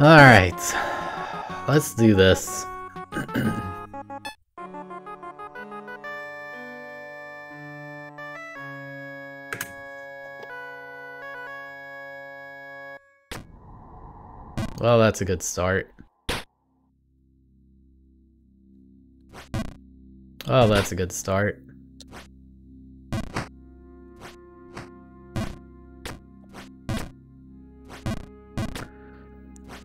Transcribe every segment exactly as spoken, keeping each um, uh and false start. Alright, let's do this. Well, that's a good start. Oh, that's a good start.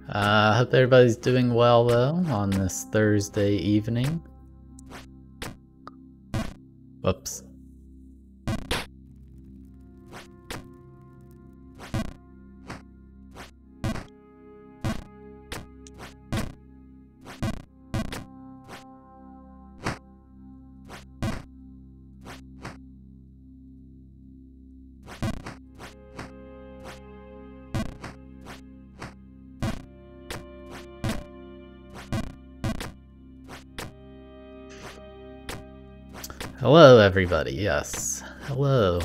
I uh, hope everybody's doing well, though, on this Thursday evening. Whoops. Hello, everybody. Yes. Hello.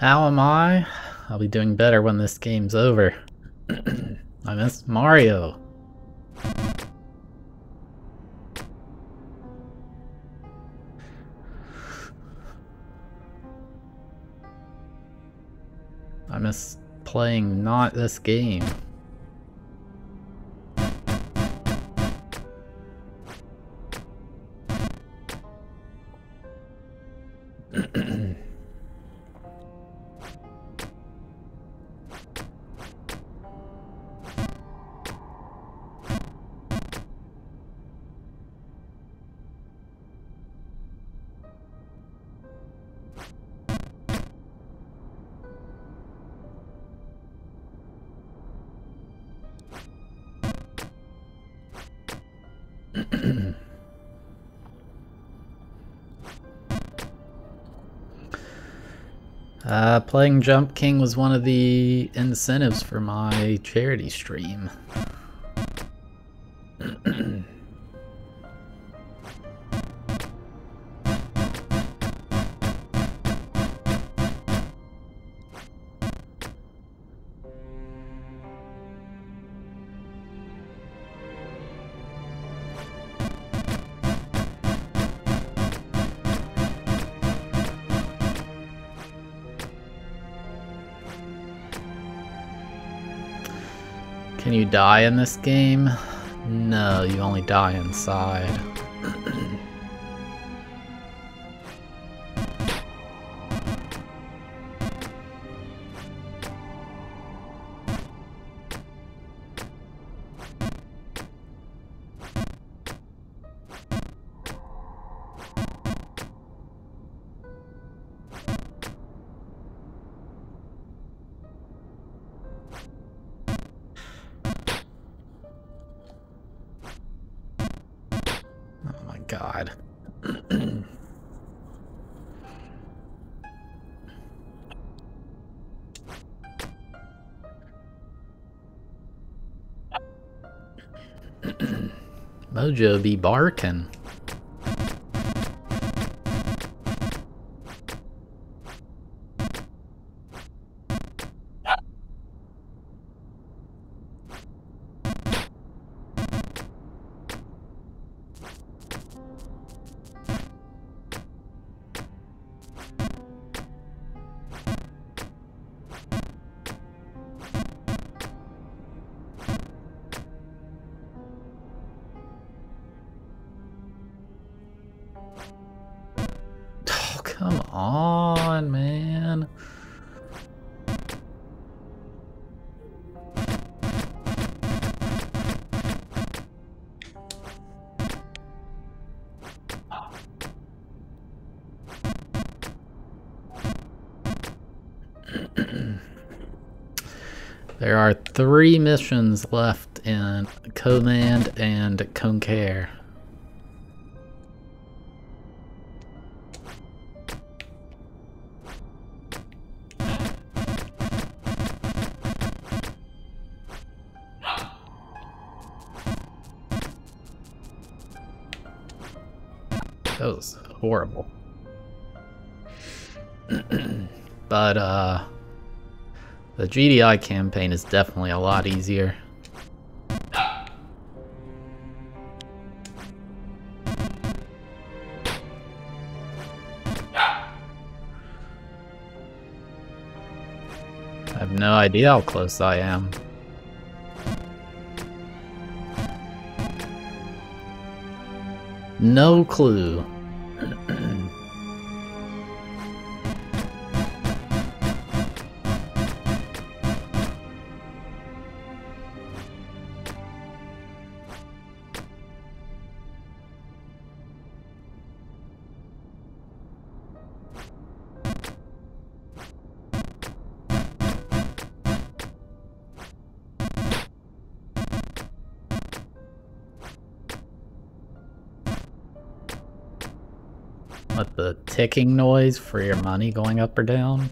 How am I? I'll be doing better when this game's over. I miss Mario. I miss playing not this game. uh, playing Jump King was one of the incentives for my charity stream. Can you die in this game? No, you only die inside. God. Mojo be barkin'. Come on, man. There are three missions left in Command and Conquer. That was horrible. But uh, the G D I campaign is definitely a lot easier. I have no idea how close I am. No clue. With the ticking noise for your money going up or down.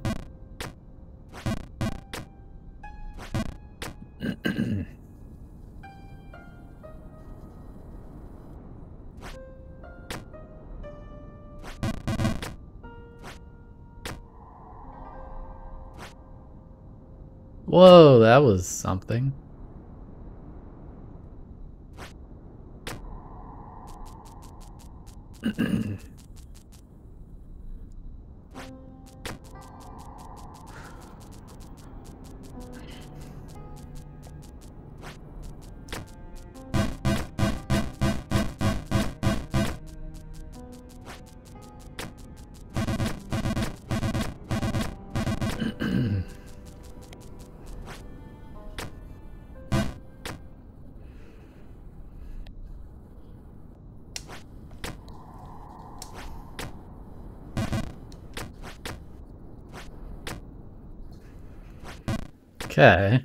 Whoa, that was something. Okay.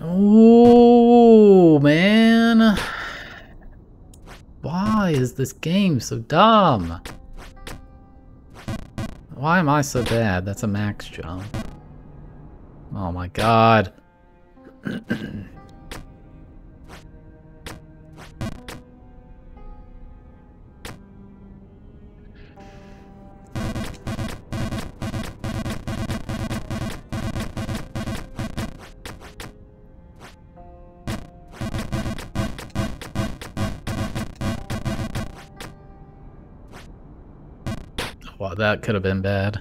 Oh, man. Why is this game so dumb? Why am I so bad? That's a max jump. Oh my god. Wow, that could have been bad.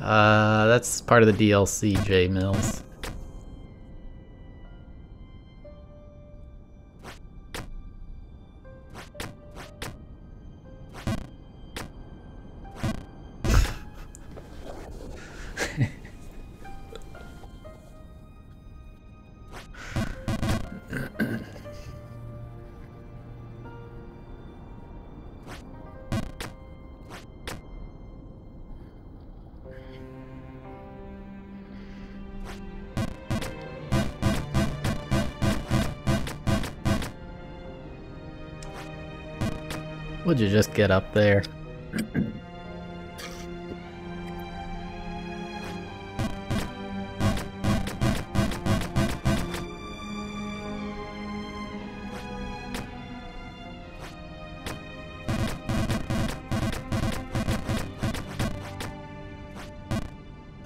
uh, that's part of the D L C, J Mills. Would you just get up there?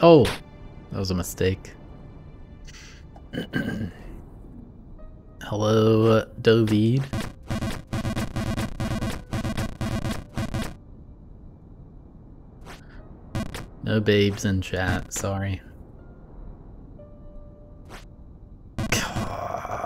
Oh, that was a mistake. Hello, Dovid. No babes in chat, sorry. God.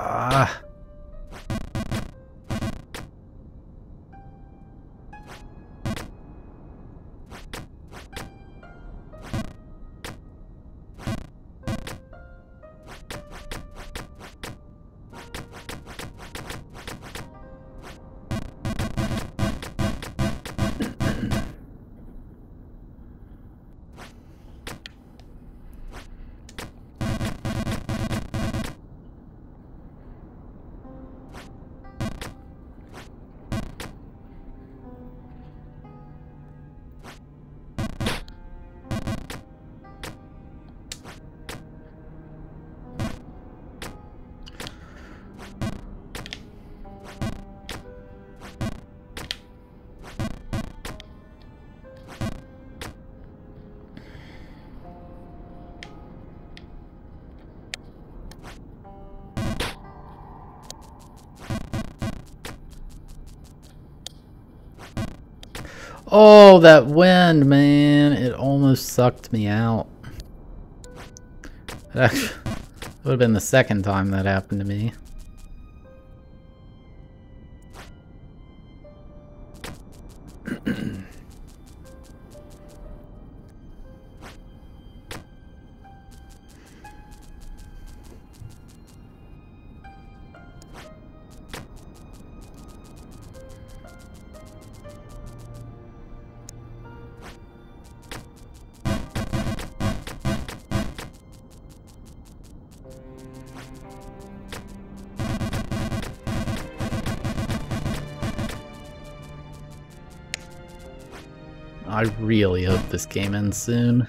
Oh, that wind, man. It almost sucked me out. It actually would have been the second time that happened to me. I really hope this game ends soon.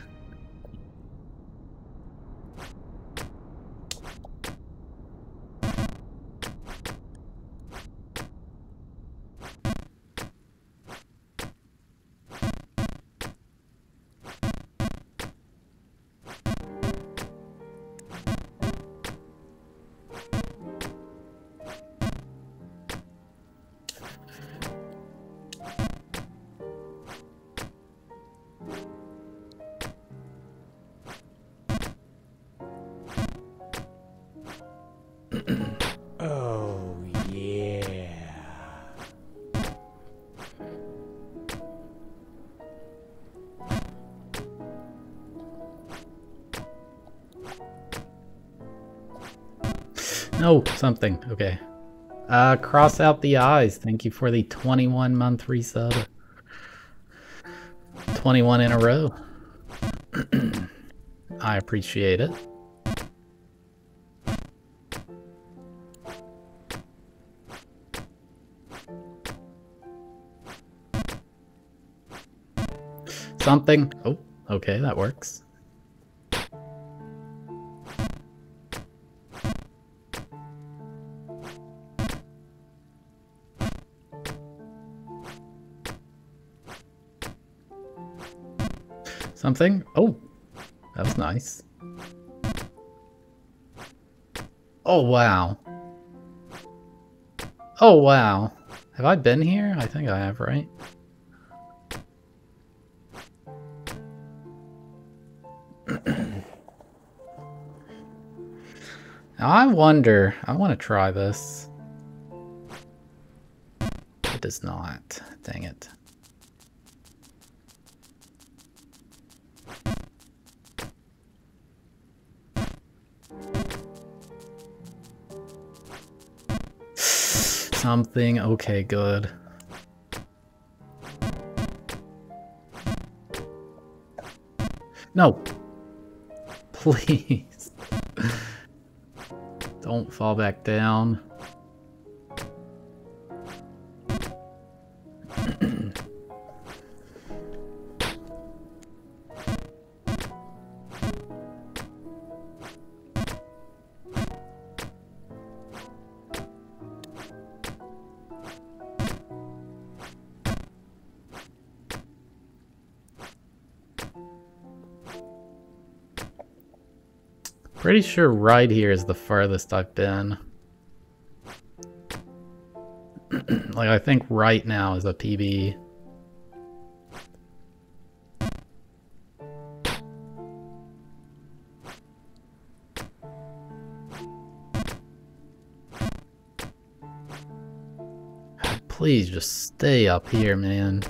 Oh, something. Okay. Uh, cross out the eyes. Thank you for the twenty-one month resub. twenty-one in a row. I appreciate it. Something. Oh, okay. That works. Something? Oh, that was nice. Oh, wow. Oh, wow. Have I been here? I think I have, right? Now, I wonder, I want to try this. It does not. Dang it. Something. Okay, good. No. Please. Don't fall back down. Pretty sure right here is the farthest I've been. Like, I think right now is a P B. Please just stay up here, man.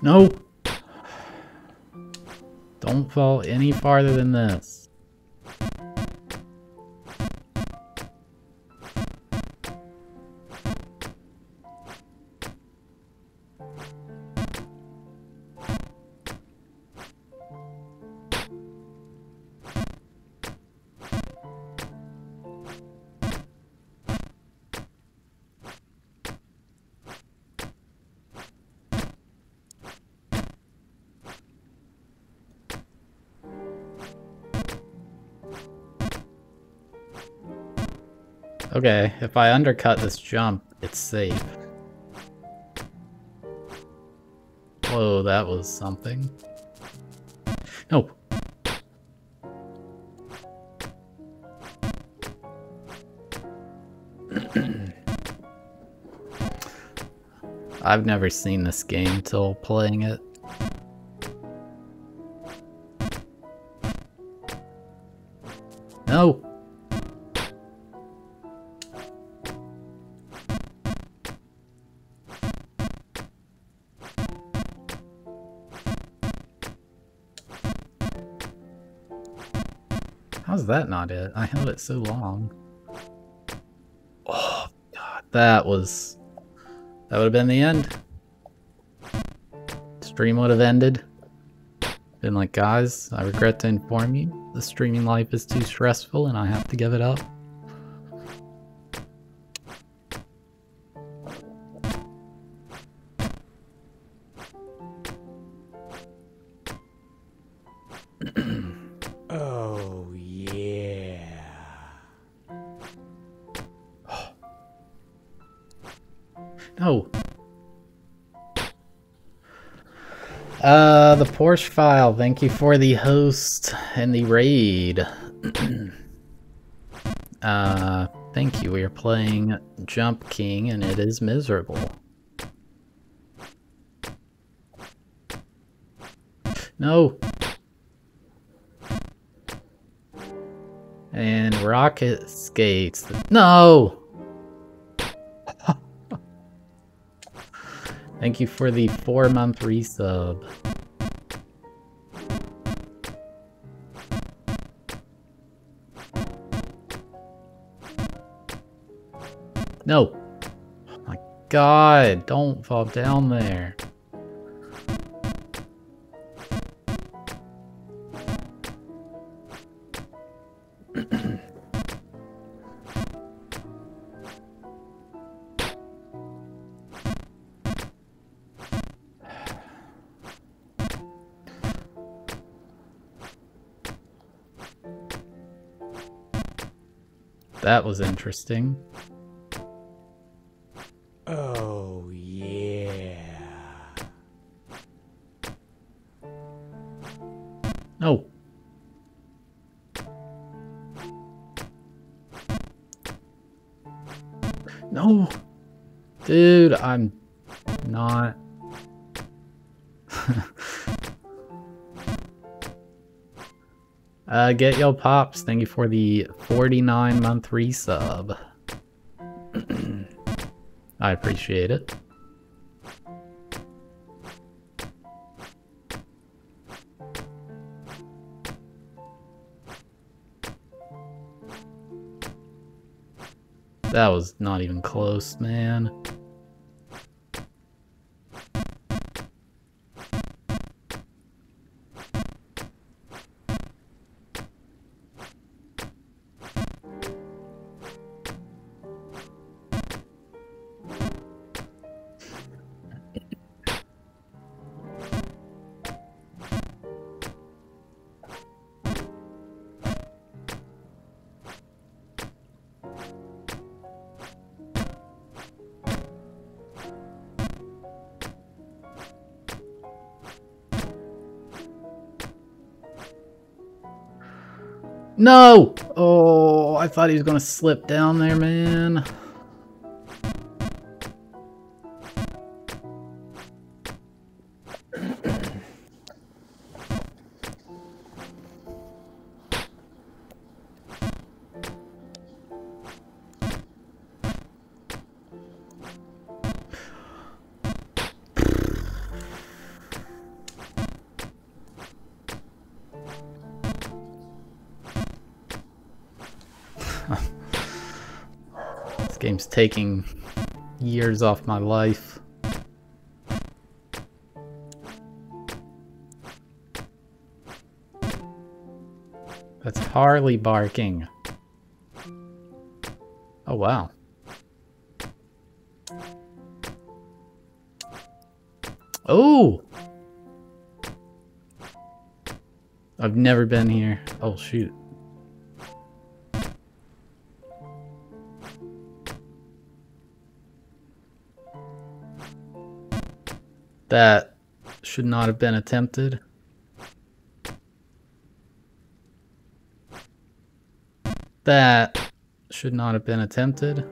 No! Don't fall any farther than this. Okay, if I undercut this jump, it's safe. Whoa, that was something. No! I've never seen this game till playing it. No! How's that not it? I held it so long. Oh god, that was... that would have been the end. Stream would have ended. Been like, guys, I regret to inform you, the streaming life is too stressful and I have to give it up. Uh, the Porsche file, thank you for the host and the raid. uh, thank you, we are playing Jump King and it is miserable. No! And rocket skates. No! Thank you for the four month resub. No! Oh my god, don't fall down there. That was interesting. Oh, yeah. No. No. Dude, I'm not. Uh, get yo pops, thank you for the forty-nine month resub. I appreciate it. That was not even close, man. No! Oh, I thought he was gonna slip down there, man. Game's taking years off my life. That's Harley barking. Oh wow. Oh! I've never been here. Oh shoot. That should not have been attempted. That should not have been attempted.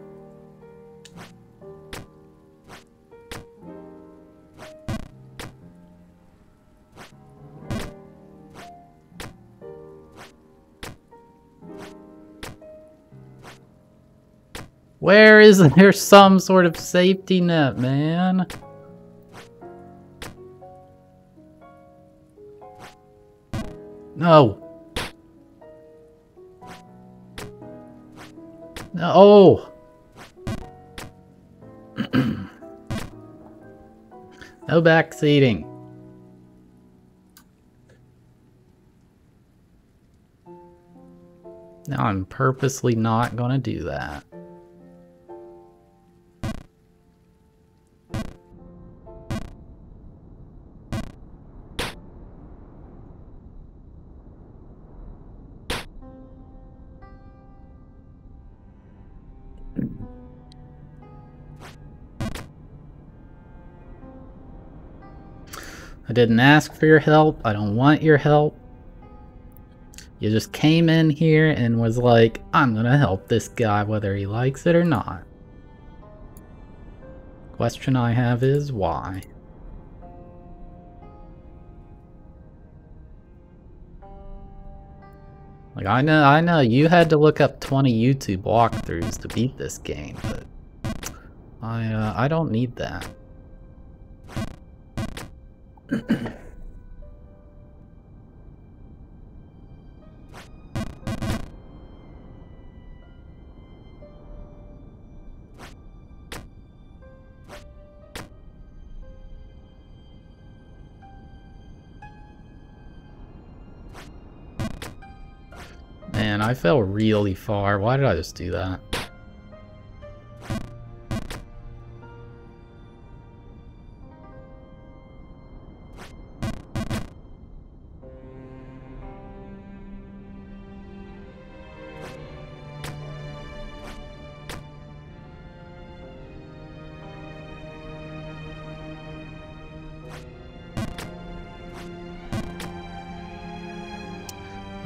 Where is there some sort of safety net, man? No. No. Oh. No backseating. Now I'm purposely not gonna do that. I didn't ask for your help. I don't want your help. You just came in here and was like, I'm gonna help this guy whether he likes it or not. Question I have is why? Like, I know, I know you had to look up twenty YouTube walkthroughs to beat this game, but I, uh, I don't need that. Man, I fell really far. Why did I just do that?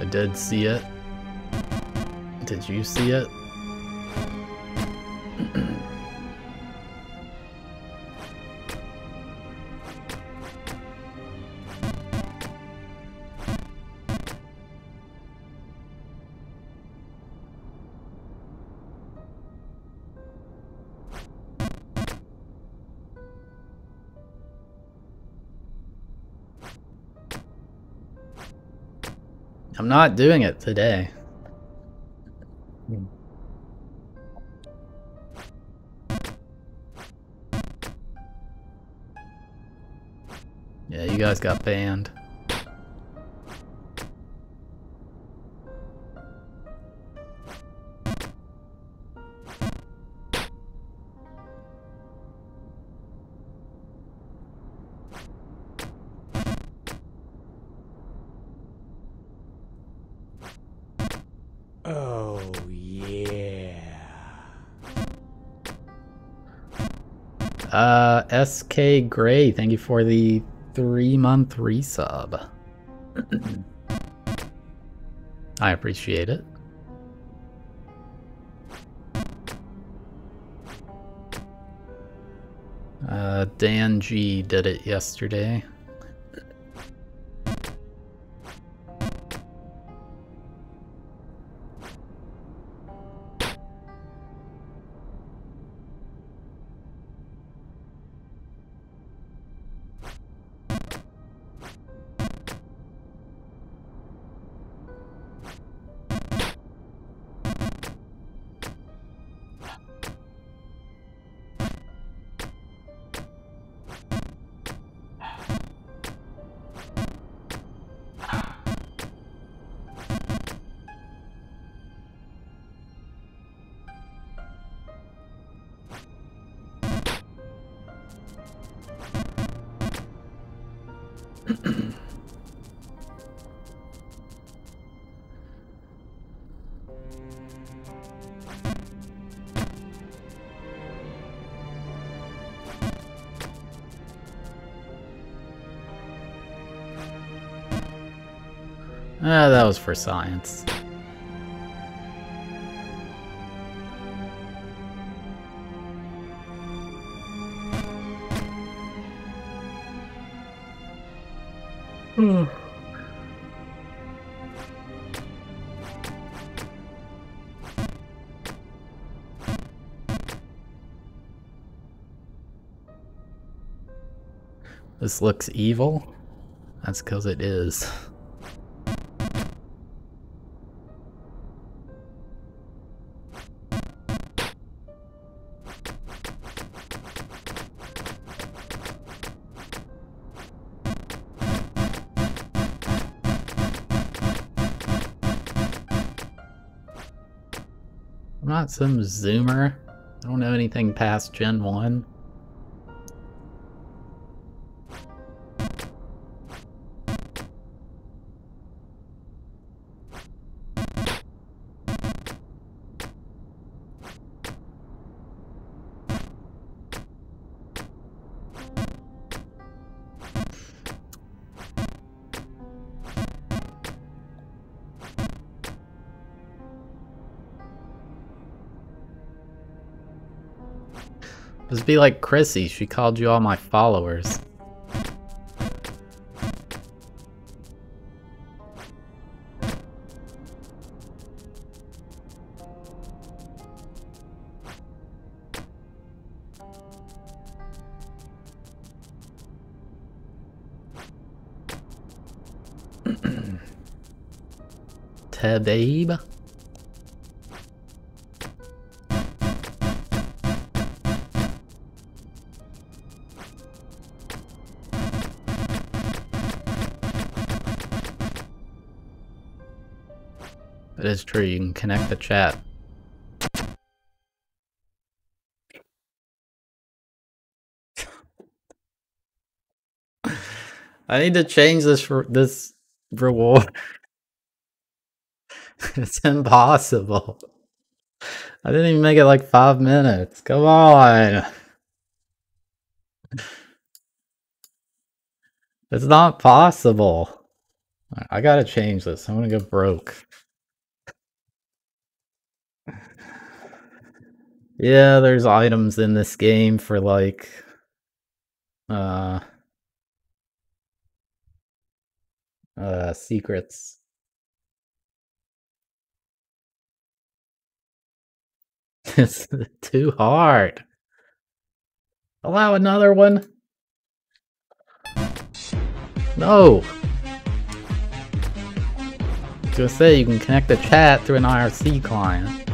I did see it. Did you see it? I'm not doing it today. Hmm. Yeah, you guys got banned. Uh, S K Gray, thank you for the three-month resub. I appreciate it. Uh, Dan G did it yesterday. Ah, that was for science. Hmm. This looks evil. That's because it is. I'm not some zoomer. I don't know anything past Gen one. Just be like Chrissy, she called you all my followers. Tabib. It is true, you can connect the chat. I need to change this for this reward. It's impossible. I didn't even make it like five minutes. Come on. It's not possible. I gotta change this. I'm gonna go broke. Yeah, there's items in this game for like, uh, uh, secrets. It's too hard. Allow another one. No. I was gonna say you can connect the chat through an I R C client.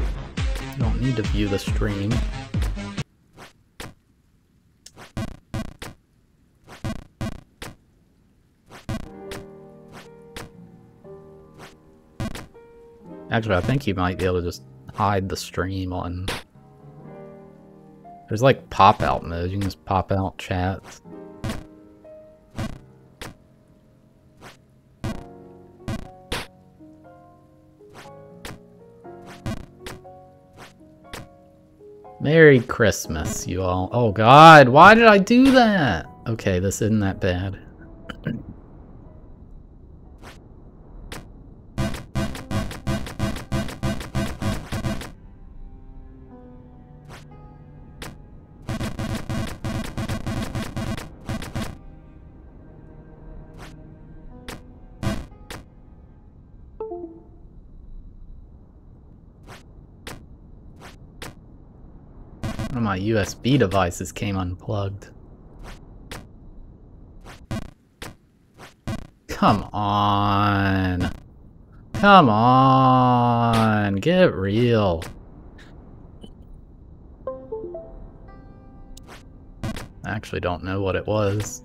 You don't need to view the stream. Actually, I think you might be able to just hide the stream on... There's like pop-out mode, you can just pop out chats. Merry Christmas, you all. Oh god, why did I do that? Okay, this isn't that bad. My U S B devices came unplugged. Come on. Come on. Get real. I actually don't know what it was.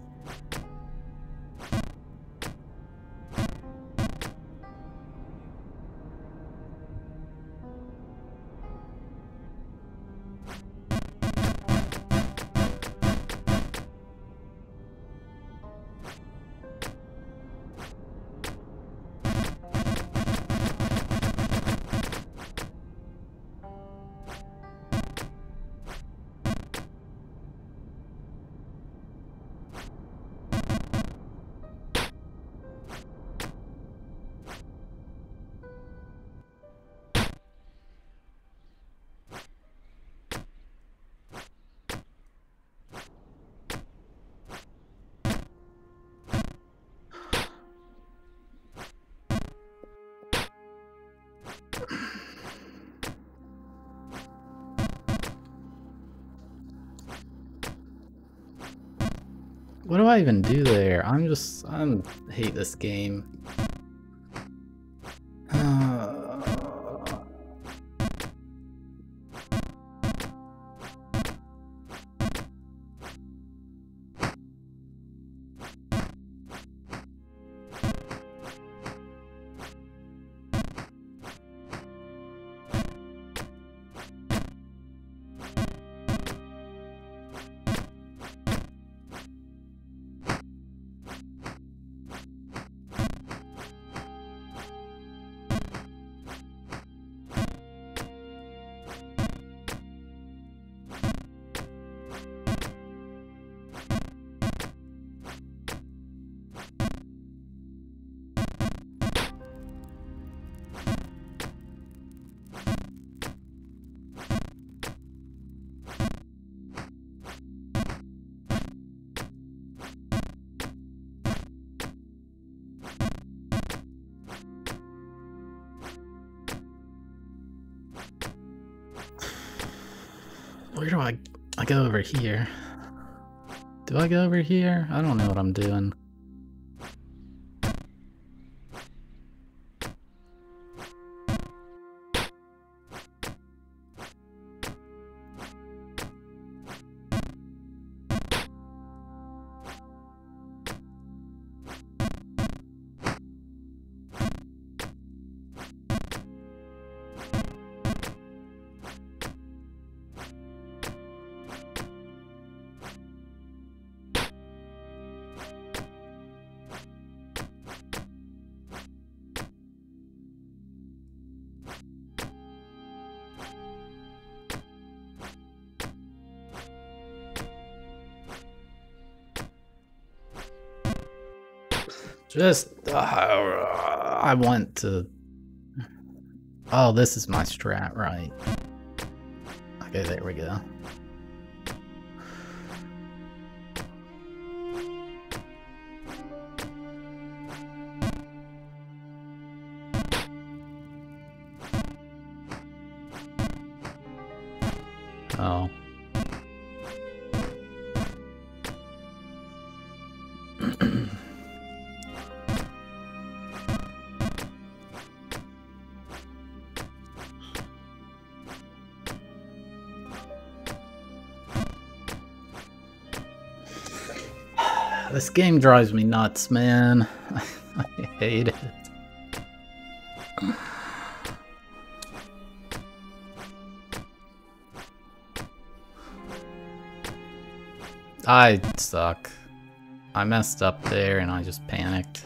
What do I even do there? I'm just... I hate this game. Uh... Where do I... I go over here. Do I go over here? I don't know what I'm doing. Just, uh, I want to... Oh, this is my strat, right? Okay, there we go. Oh. This game drives me nuts, man. I hate it. I suck. I messed up there and I just panicked.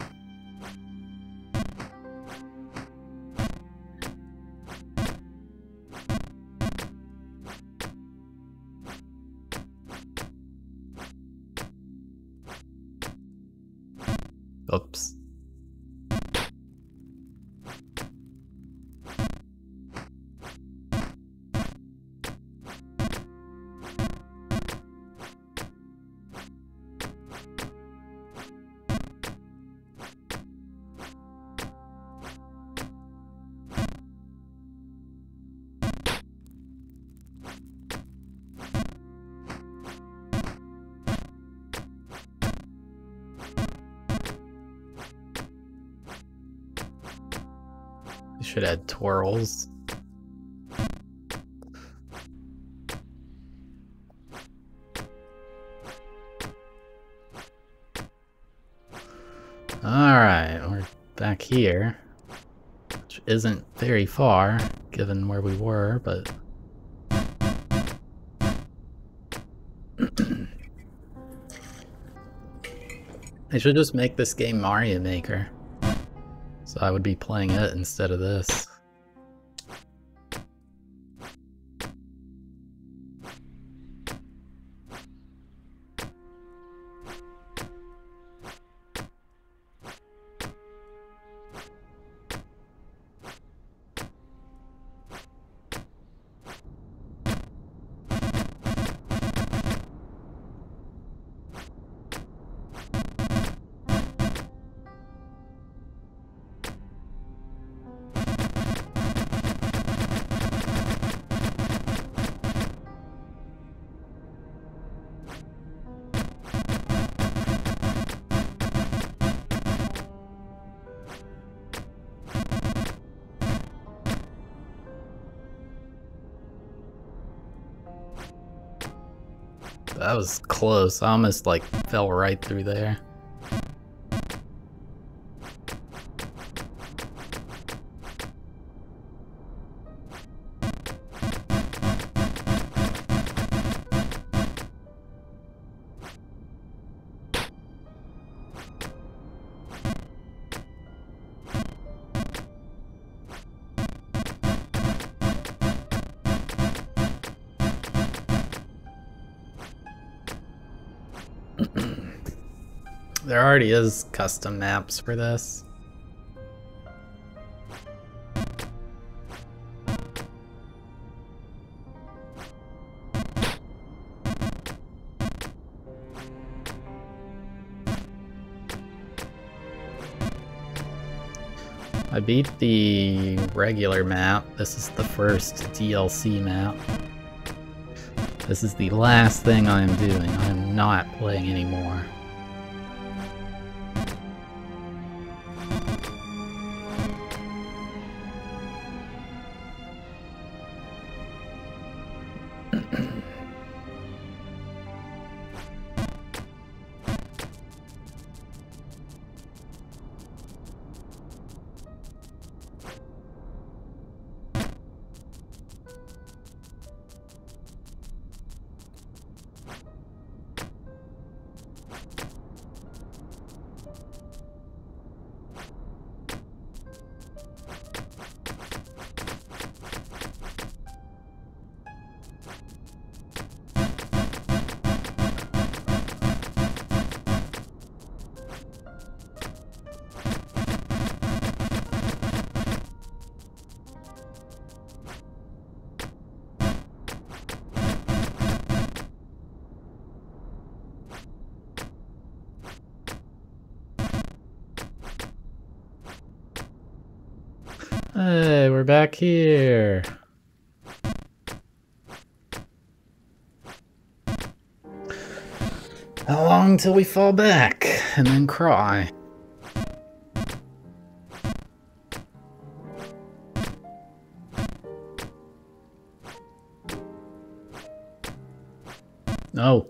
Oops. Should add twirls. All right, we're back here, which isn't very far given where we were, but I should just make this game Mario Maker. So I would be playing it instead of this. That was close. I almost like fell right through there. There already is custom maps for this. I beat the regular map. This is the first D L C map. This is the last thing I am doing. I am not playing anymore. Hey, we're back here. How long till we fall back and then cry? No.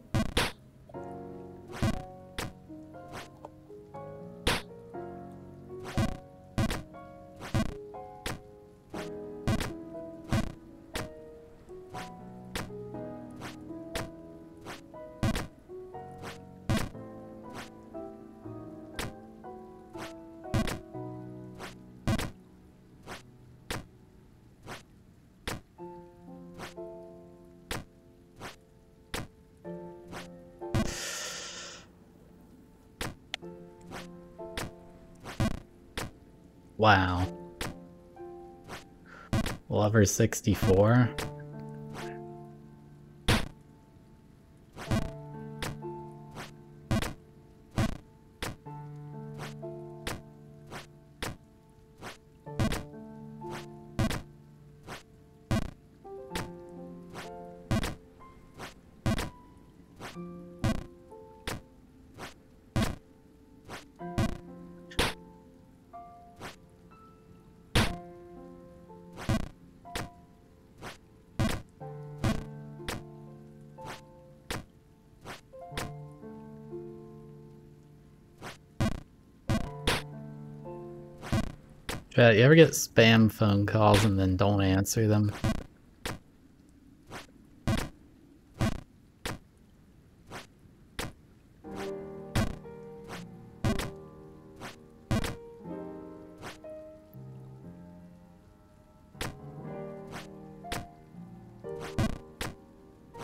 Wow. Lover sixty-four. Chat, you ever get spam phone calls and then don't answer them?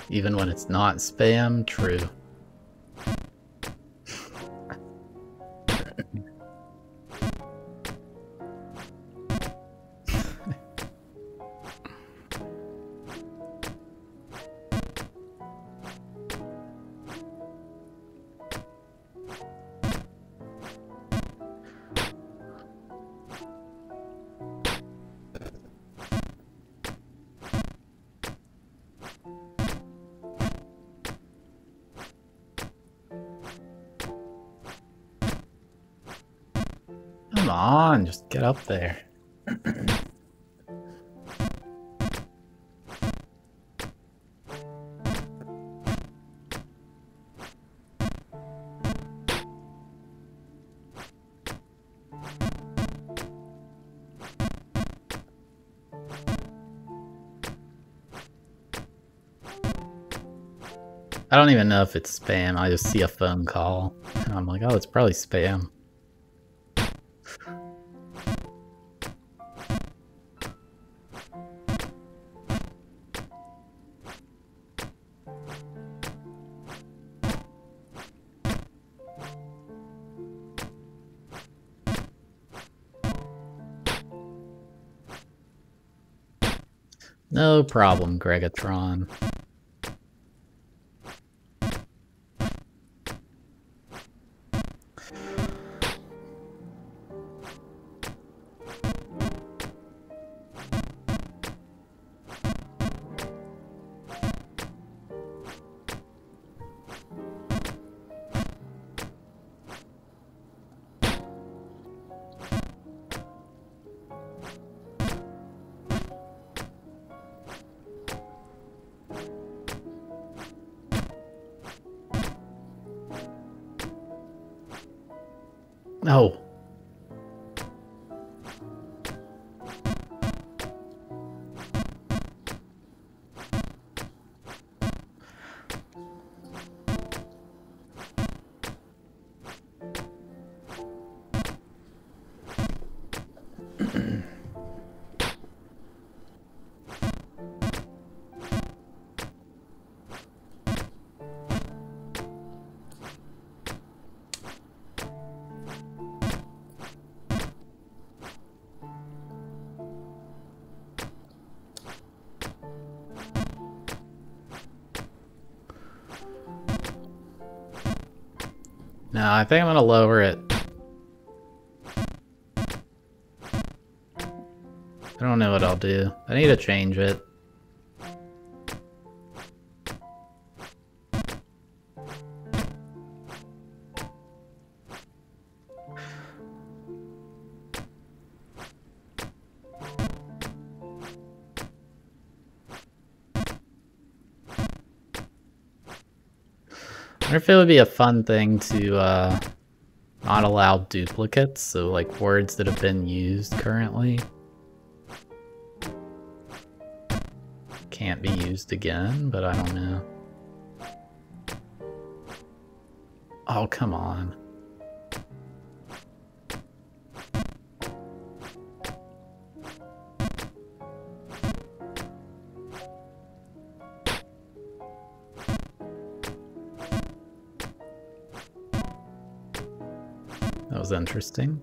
Even when it's not spam, true. Come on, just get up there. I don't even know if it's spam. I just see a phone call, and I'm like, oh, it's probably spam. No problem, Gregatron. No. No, I think I'm gonna lower it. I don't know what I'll do. I need to change it. I wonder if it would be a fun thing to uh, not allow duplicates, so like words that have been used currently can't be used again, but I don't know. Oh, come on. Interesting.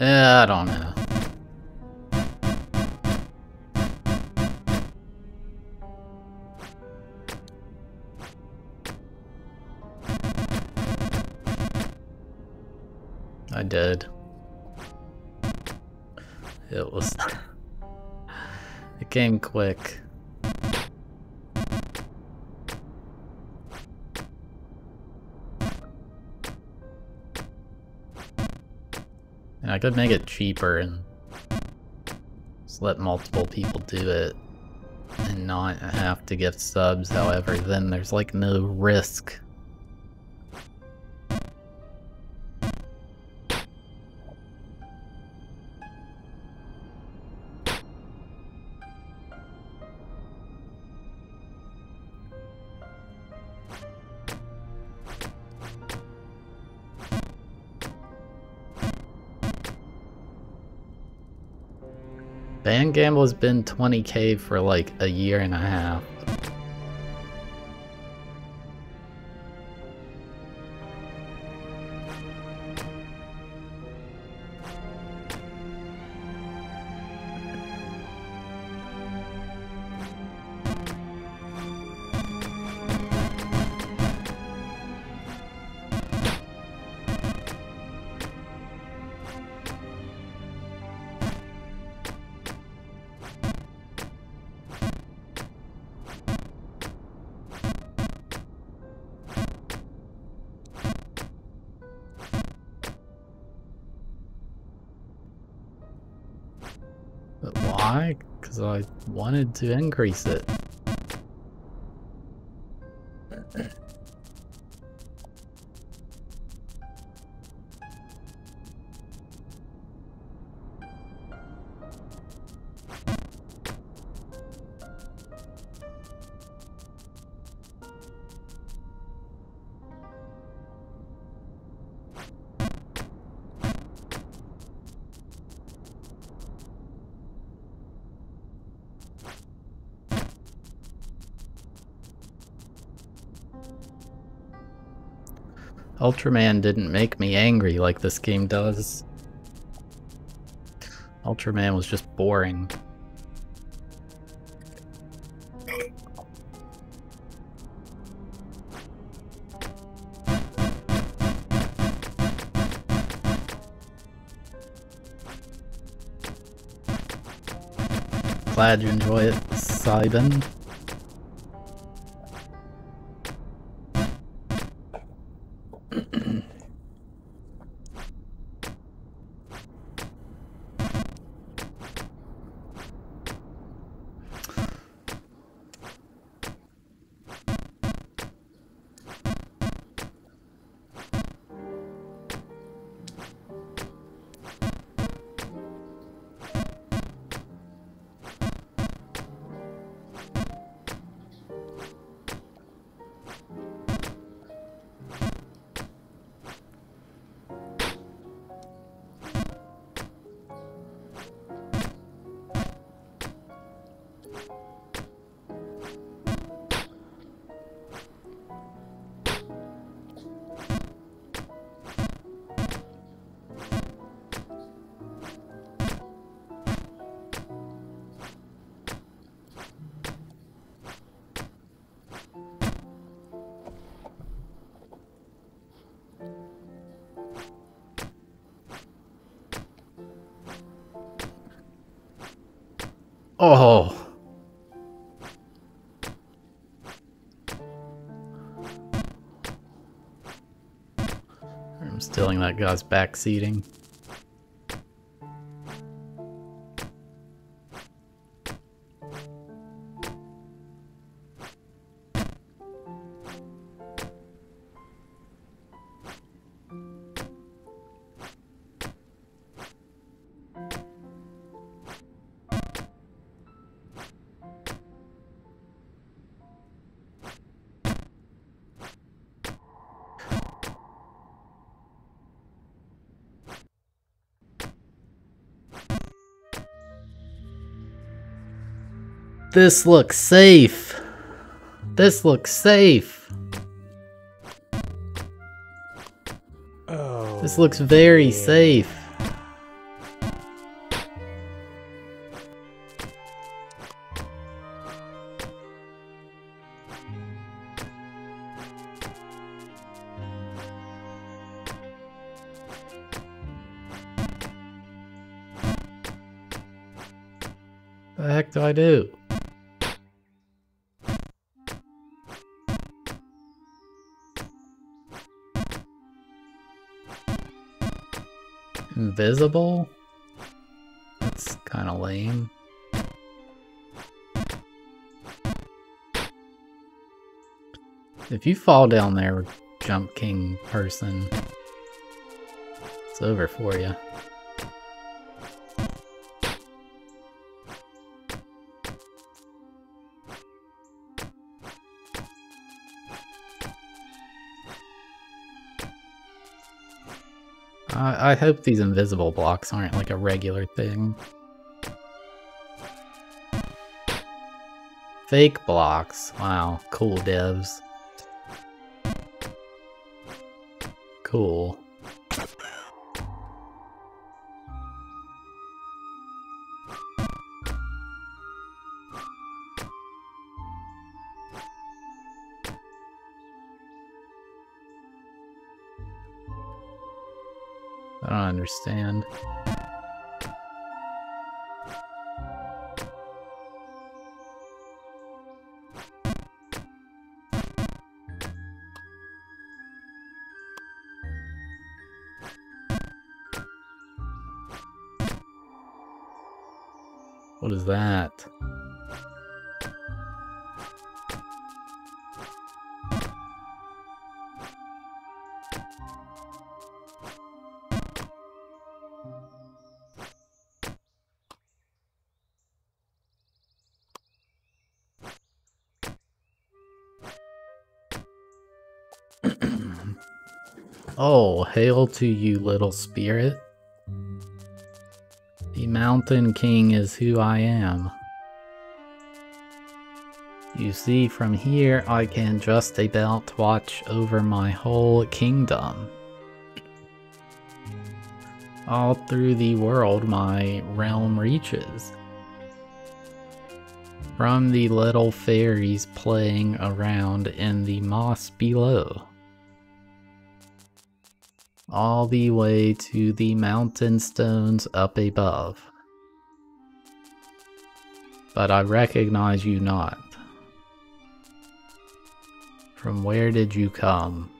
Yeah, I don't know. I did. It was... It came quick. I could make it cheaper and just let multiple people do it and not have to give subs, however, then there's like no risk. Gamble has been twenty K for like a year and a half. Why? Because I wanted to increase it. Ultraman didn't make me angry like this game does. Ultraman was just boring. Glad you enjoy it, Sybin. Oh. I'm stealing that guy's back seating. This looks safe. This looks safe. Oh, this looks very man. safe. The heck do I do? Invisible? That's kind of lame. If you fall down there, Jump King person, it's over for you. I hope these invisible blocks aren't like a regular thing. Fake blocks. Wow, cool devs. Cool. I don't understand. What is that? Oh, hail to you, little spirit. The Mountain King is who I am. You see, from here I can just about watch over my whole kingdom. All through the world my realm reaches. From the little fairies playing around in the moss below, all the way to the mountain stones up above. But I recognize you not. From where did you come?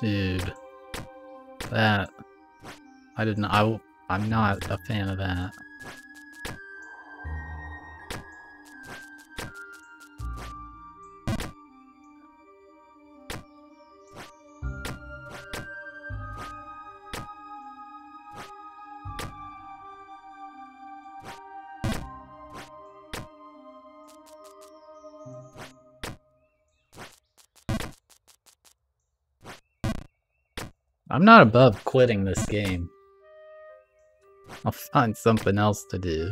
Dude, that, I didn't, I, I'm not a fan of that. I'm not above quitting this game. I'll find something else to do.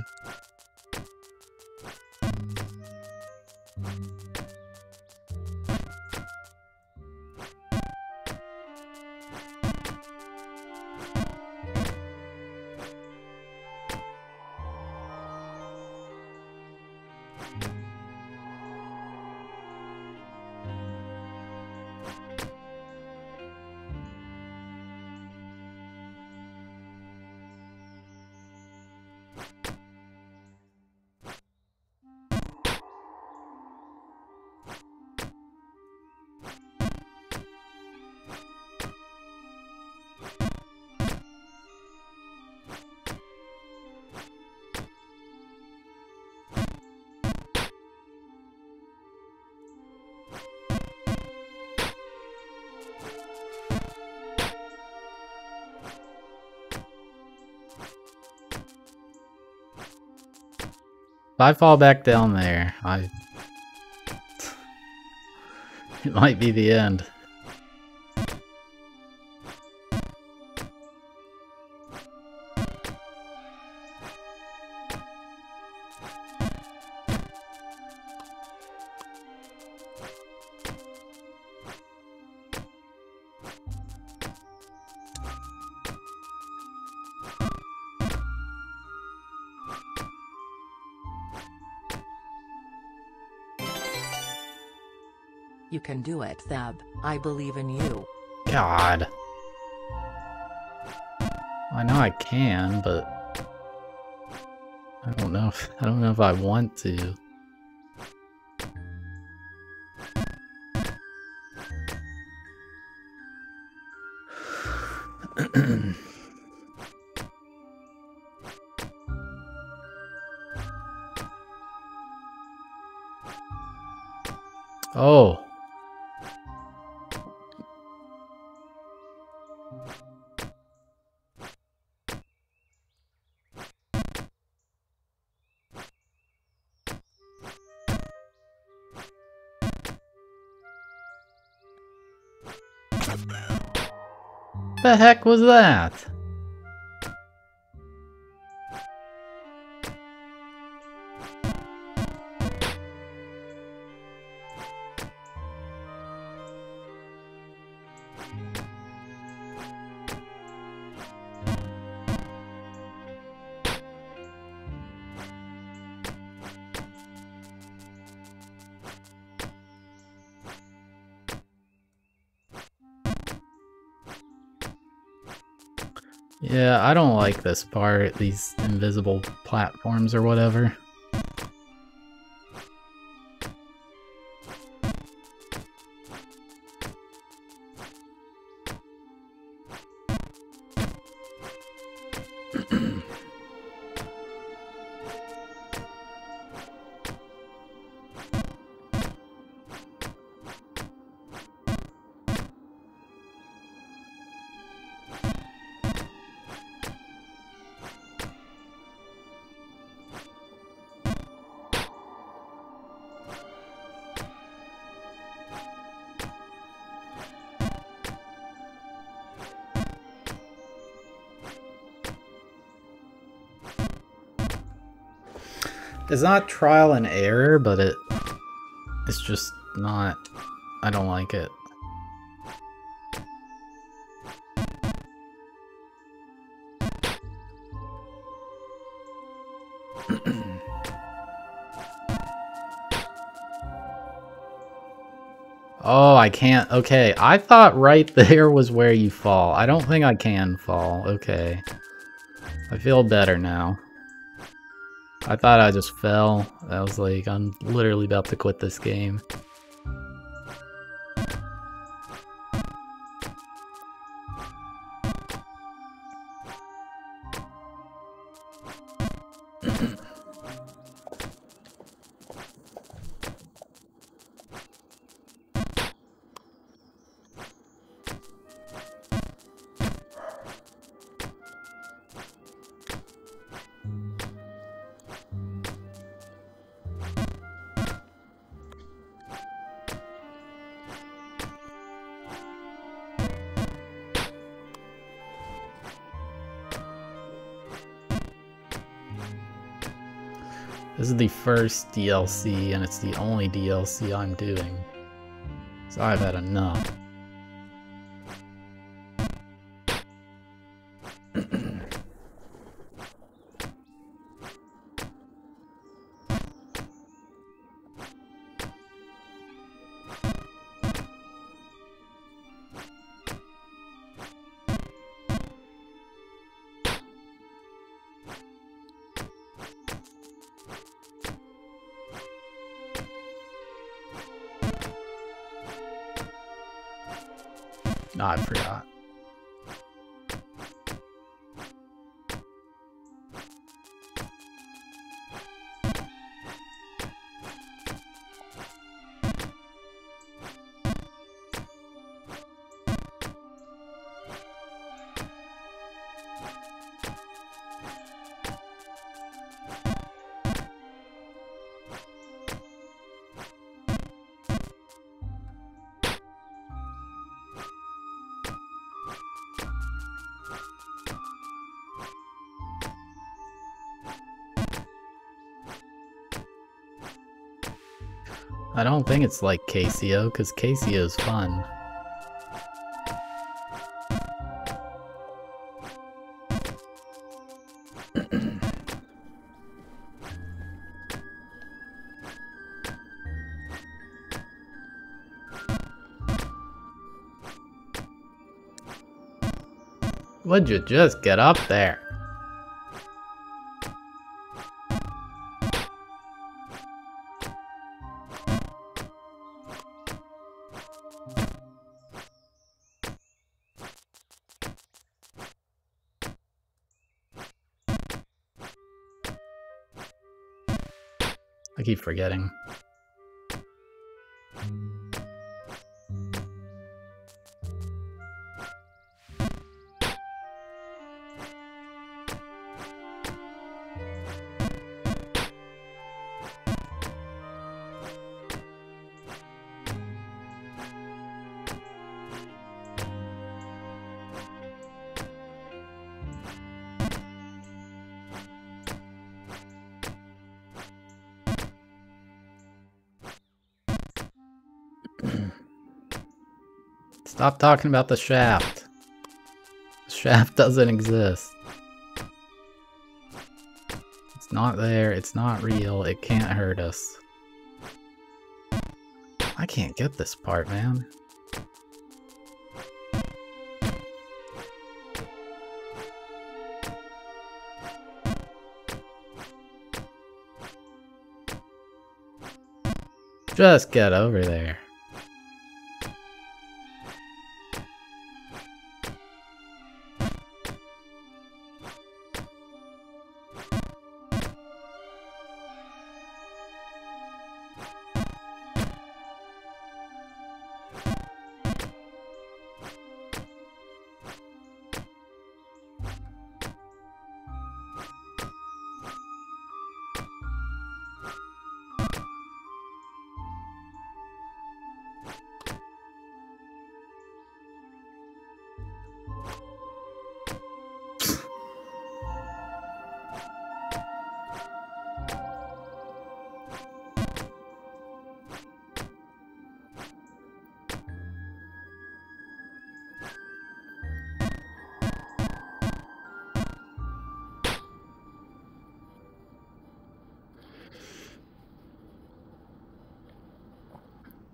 If I fall back down there, I... it might be the end. You can do it, Thab. I believe in you. God. I know I can, but I don't know if I don't know if I want to. Oh. The heck was that? Yeah, I don't like this part, these invisible platforms or whatever. It's not trial and error, but it it's just not, I don't like it. Oh, I can't, okay. I thought right there was where you fall. I don't think I can fall, okay. I feel better now. I thought I just fell. I was like, I'm literally about to quit this game. This is the first D L C, and it's the only D L C I'm doing, so I've had enough. No, I forgot. I don't think it's like Casio, because Casio is fun. Would you just get up there? I keep forgetting. Stop talking about the shaft. The shaft doesn't exist. It's not there. It's not real. It can't hurt us. I can't get this part, man. Just get over there.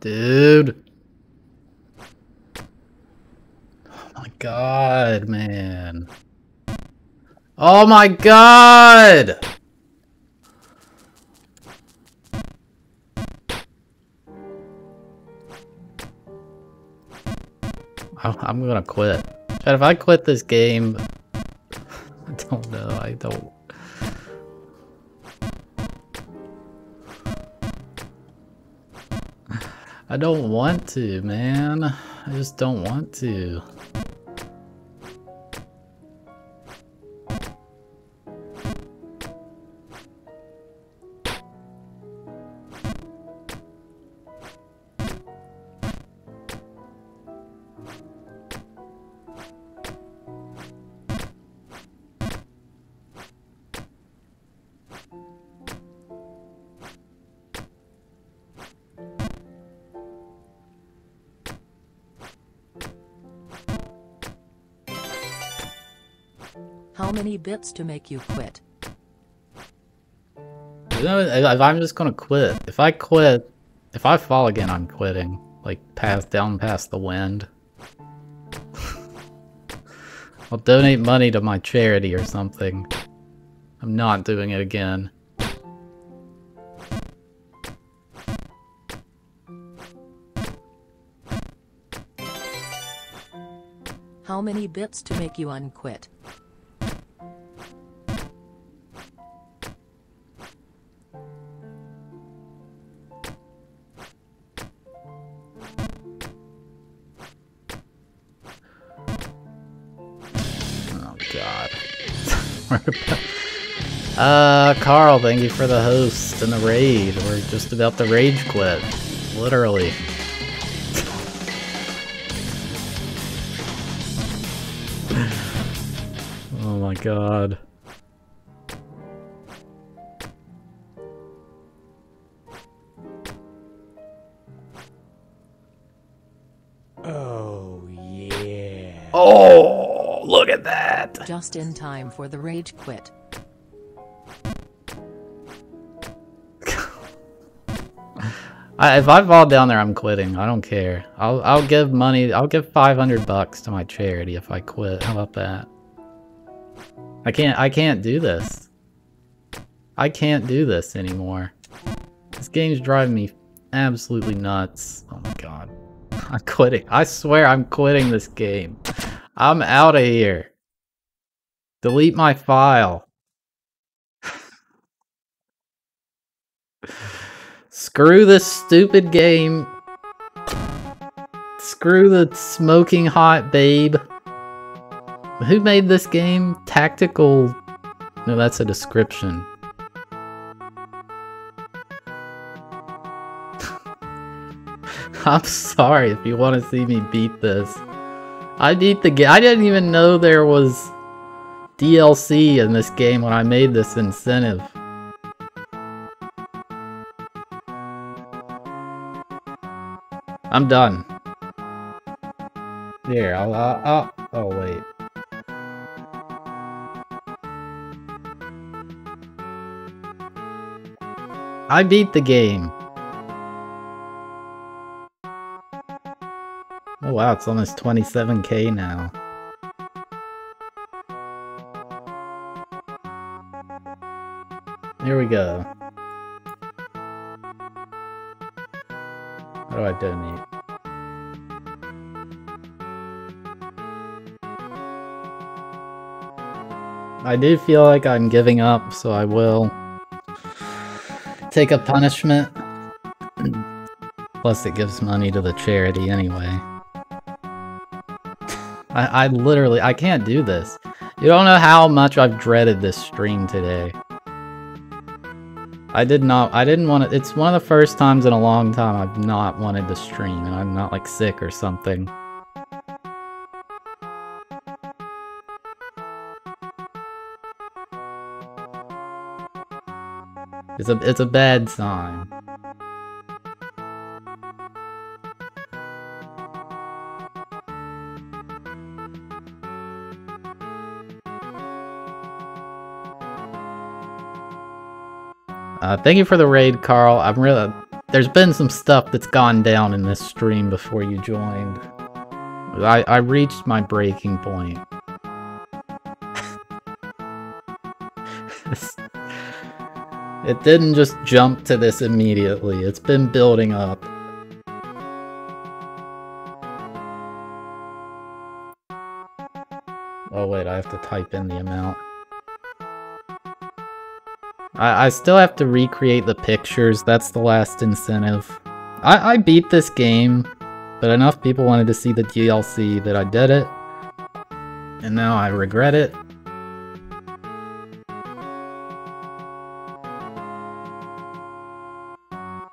Dude. Oh my god, man. Oh my god! I'm gonna quit. Chad, if I quit this game... I don't know, I don't... I don't want to, man. I just don't want to. Bits to make you quit. You know, if I'm just gonna quit. If I quit, if I fall again, I'm quitting. Like, past, down past the wind. I'll donate money to my charity or something. I'm not doing it again. How many bits to make you unquit? Uh, Carl, thank you for the host and the raid. We're just about to rage quit. Literally. Oh my god. Oh, yeah. Oh, look at that. Just in time for the rage quit. I, if I fall down there, I'm quitting. I don't care. I'll I'll give money. I'll give five hundred bucks to my charity if I quit. How about that? I can't. I can't do this. I can't do this anymore. This game's driving me absolutely nuts. Oh my god. I'm quitting. I swear I'm quitting this game. I'm out of here. Delete my file. Screw this stupid game. Screw the smoking hot babe. Who made this game? Tactical... No, that's a description. I'm sorry if you want to see me beat this. I beat the game. I didn't even know there was D L C in this game when I made this incentive. I'm done. There, I'll, uh, oh, oh, wait. I beat the game. Oh wow, it's almost twenty-seven K now. Here we go. How do I donate? I do feel like I'm giving up, so I will take a punishment. Plus it gives money to the charity anyway. I, I literally, I can't do this. You don't know how much I've dreaded this stream today. I did not, I didn't want to, it's one of the first times in a long time I've not wanted to stream, and I'm not like sick or something. It's a, it's a bad sign. Uh, thank you for the raid, Carl. I'm really... There's been some stuff that's gone down in this stream before you joined. I, I reached my breaking point. It didn't just jump to this immediately. It's been building up. Oh wait, I have to type in the amount. I, I still have to recreate the pictures. That's the last incentive. I, I beat this game, but enough people wanted to see the D L C that I did it. And now I regret it.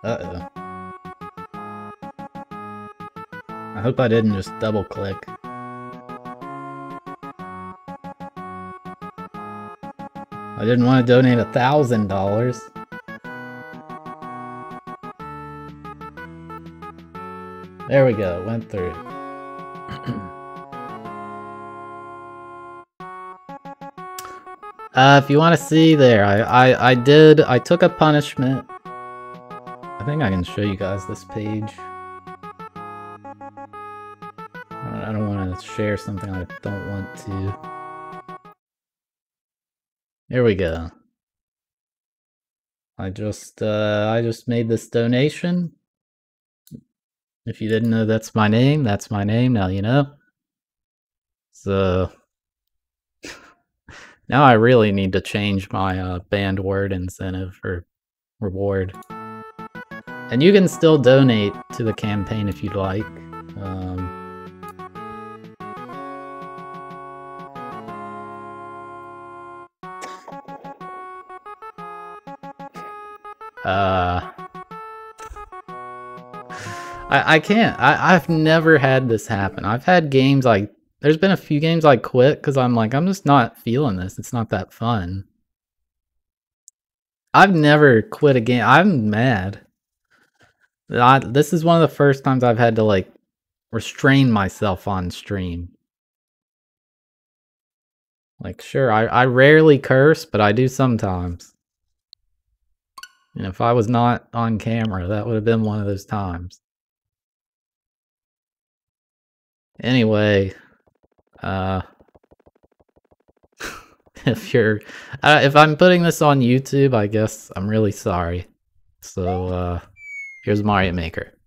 Uh-oh. I hope I didn't just double-click. I didn't want to donate a thousand dollars. There we go, went through. uh, if you want to see there, I, I, I did, I took a punishment. I think I can show you guys this page. I don't want to share something I don't want to. Here we go. I just uh, I just made this donation. If you didn't know, that's my name. That's my name. Now you know. So now I really need to change my uh, banned word incentive or reward. And you can still donate to the campaign if you'd like. Um, uh, I, I can't. I, I've never had this happen. I've had games like... There's been a few games I quit because I'm like, I'm just not feeling this. It's not that fun. I've never quit a game. I'm mad. I, this is one of the first times I've had to, like, restrain myself on stream. Like, sure, I, I rarely curse, but I do sometimes. And if I was not on camera, that would have been one of those times. Anyway, uh... if you're... Uh, if I'm putting this on YouTube, I guess I'm really sorry. So, uh... here's Mario Maker.